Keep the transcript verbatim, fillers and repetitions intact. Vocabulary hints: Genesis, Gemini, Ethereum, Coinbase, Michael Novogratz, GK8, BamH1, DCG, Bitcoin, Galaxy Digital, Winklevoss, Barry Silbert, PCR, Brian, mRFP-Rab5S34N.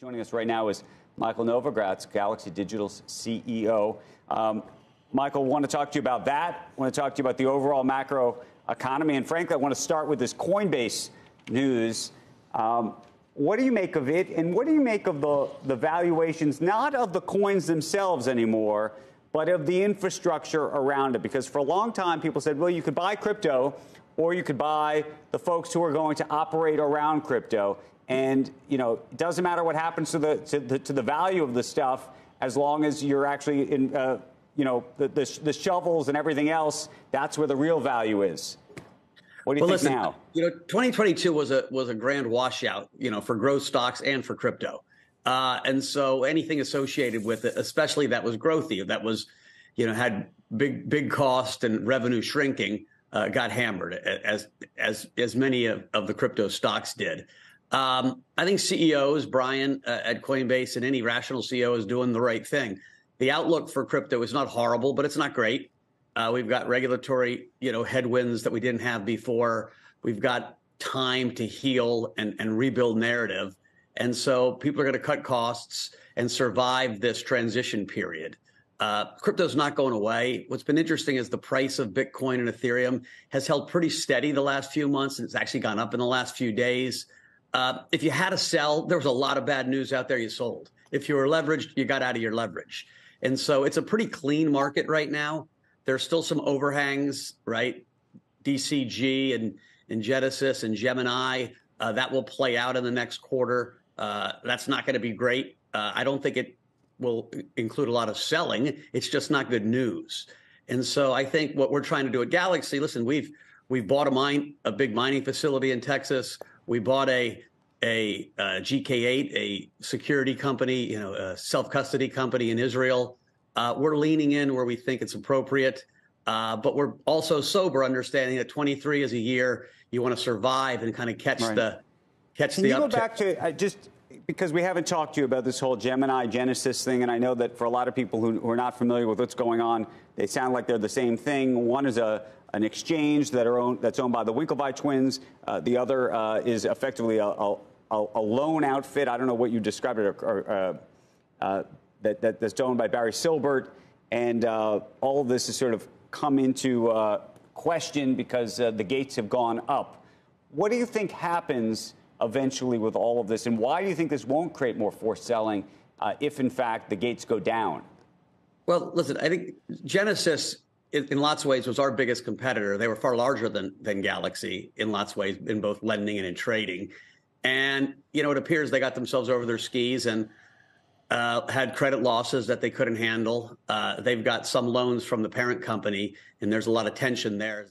Joining us right now is Michael Novogratz, Galaxy Digital's C E O. Um, Michael, want to talk to you about that. I want to talk to you about the overall macro economy. And frankly, I want to start with this Coinbase news. Um, what do you make of it? And what do you make of the, the valuations, not of the coins themselves anymore, but of the infrastructure around it? Because for a long time, people said, well, you could buy crypto or you could buy the folks who are going to operate around crypto. And, you know, it doesn't matter what happens to the to the, to the value of the stuff as long as you're actually in, uh, you know, the, the, the shovels and everything else. That's where the real value is. What do you well, think listen, now? You know, twenty twenty-two was a was a grand washout, you know, for growth stocks and for crypto. Uh, and so anything associated with it, especially that was growthy, that was, you know, had big, big cost and revenue shrinking, uh, got hammered as as as many of, of the crypto stocks did. Um, I think C E Os, Brian uh, at Coinbase and any rational C E O is doing the right thing. The outlook for crypto is not horrible, but it's not great. Uh, we've got regulatory, you know, headwinds that we didn't have before. We've got time to heal and, and rebuild narrative. And so people are going to cut costs and survive this transition period. Uh, crypto's not going away. What's been interesting is the price of Bitcoin and Ethereum has held pretty steady the last few months, and it's actually gone up in the last few days. Uh, if you had to sell, there was a lot of bad news out there, you sold. If you were leveraged, you got out of your leverage. And so it's a pretty clean market right now. There's still some overhangs, right? D C G and, and Genesis and Gemini, uh, that will play out in the next quarter. Uh, that's not going to be great. Uh, I don't think it will include a lot of selling. It's just not good news. And so I think what we're trying to do at Galaxy, listen, we've we've bought a mine, a big mining facility in Texas. We bought a a, a G K eight, a security company, you know, a self-custody company in Israel. Uh, we're leaning in where we think it's appropriate, uh, but we're also sober, understanding that twenty-three is a year you want to survive and kind of catch right. the catch Can the. Can you uptick. Go back to uh, just because we haven't talked to you about this whole Gemini Genesis thing, and I know that for a lot of people who, who are not familiar with what's going on, they sound like they're the same thing. One is a an exchange that are owned, that's owned by the Winklevoss twins. Uh, the other uh, is effectively a, a, a loan outfit. I don't know what you described it, or, or, uh, uh, that, that, that's owned by Barry Silbert. And uh, all of this has sort of come into uh, question because uh, the gates have gone up. What do you think happens eventually with all of this? And why do you think this won't create more forced selling uh, if, in fact, the gates go down? Well, listen, I think Genesis, in lots of ways, was our biggest competitor. They were far larger than than Galaxy in lots of ways, in both lending and in trading. And, you know, it appears they got themselves over their skis and uh, had credit losses that they couldn't handle. Uh, they've got some loans from the parent company, and there's a lot of tension there.